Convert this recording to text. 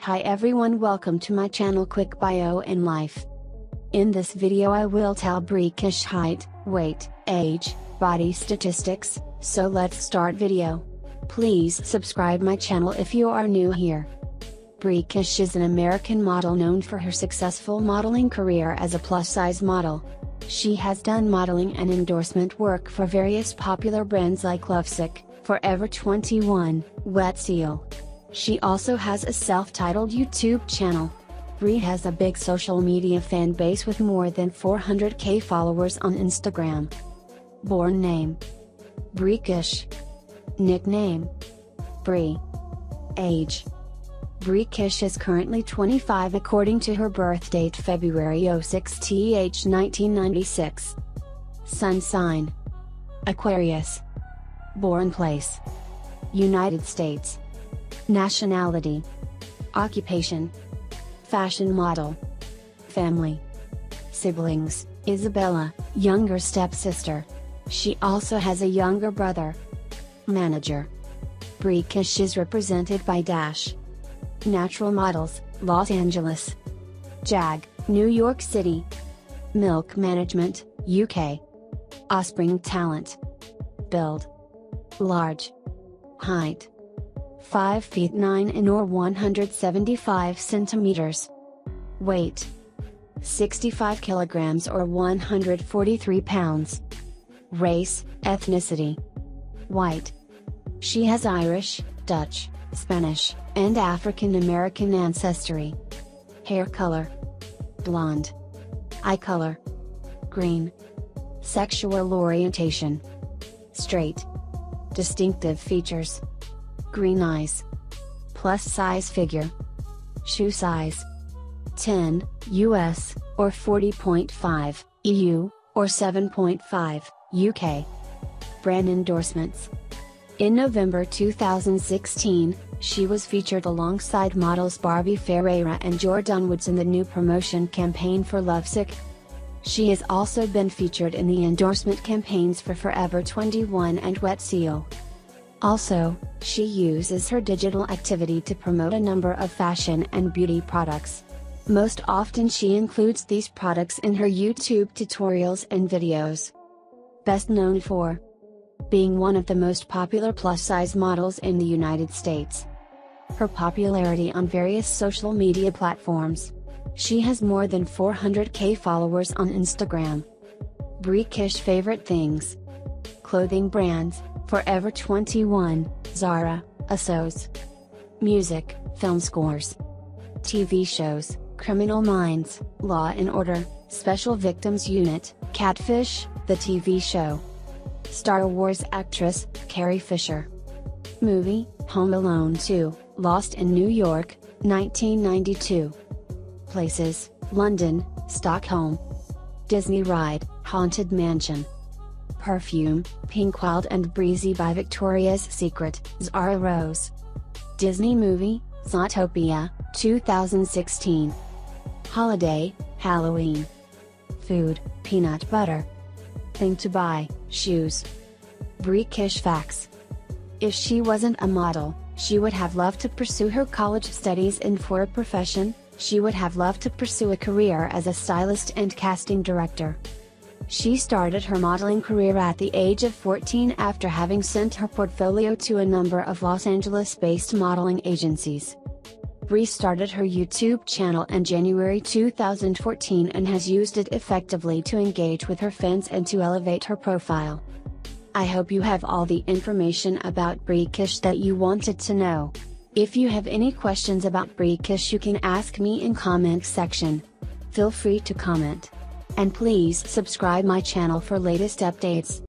Hi everyone, welcome to my channel. Quick bio and life. In this video I will tell Bree Kish height, weight, age, body statistics, so let's start video. Please subscribe my channel if you are new here. Bree Kish is an American model known for her successful modeling career as a plus-size model. She has done modeling and endorsement work for various popular brands like Lovesick, Forever 21, Wet Seal. She also has a self-titled YouTube channel. Bree has a big social media fan base with more than 400,000 followers on Instagram. Born name: Bree Kish. Nickname: Bree. Age: Bree Kish is currently 25 according to her birth date February 6th, 1996. Sun sign: Aquarius. Born place: United States. Nationality: occupation, fashion model. Family: siblings, Isabella, younger stepsister. She also has a younger brother. Manager: Bree Kish is represented by Dash Natural Models, Los Angeles; Jag, New York City; Milk Management, UK; Offspring Talent. Build: large. Height: 5'9" or 175 cm. Weight: 65 kg or 143 lbs. Race, ethnicity: white. She has Irish, Dutch, Spanish, and African American ancestry. Hair color: blonde. Eye color: green. Sexual orientation: straight. Distinctive features: green eyes. Plus size figure. Shoe size: 10 US or 40.5 EU or 7.5 UK. Brand endorsements: in November 2016, she was featured alongside models Barbie Ferreira and Jordyn Woods in the new promotion campaign for Lovesick. She has also been featured in the endorsement campaigns for Forever 21 and Wet Seal. Also, she uses her digital activity to promote a number of fashion and beauty products. Most often she includes these products in her YouTube tutorials and videos. Best known for being one of the most popular plus-size models in the United States. Her popularity on various social media platforms. She has more than 400,000 followers on Instagram. Bree Kish favorite things: clothing brands, Forever 21, Zara, Asos. Music, film scores. TV shows: Criminal Minds, Law and Order, Special Victims Unit, Catfish, the TV show. Star Wars actress, Carrie Fisher. Movie, Home Alone 2, Lost in New York, 1992. Places, London, Stockholm. Disney ride, Haunted Mansion. Perfume, Pink Wild and Breezy by Victoria's Secret, Zara Rose. Disney movie, Zootopia, 2016. Holiday, Halloween. Food, peanut butter. Thing to buy, shoes. Bree Kish facts: if she wasn't a model, she would have loved to pursue her college studies and for a profession, she would have loved to pursue a career as a stylist and casting director. She started her modeling career at the age of 14 after having sent her portfolio to a number of Los Angeles-based modeling agencies. Bree started her YouTube channel in January 2014 and has used it effectively to engage with her fans and to elevate her profile. I hope you have all the information about Bree Kish that you wanted to know. If you have any questions about Bree Kish you can ask me in comment section. Feel free to comment. And please subscribe my channel for latest updates.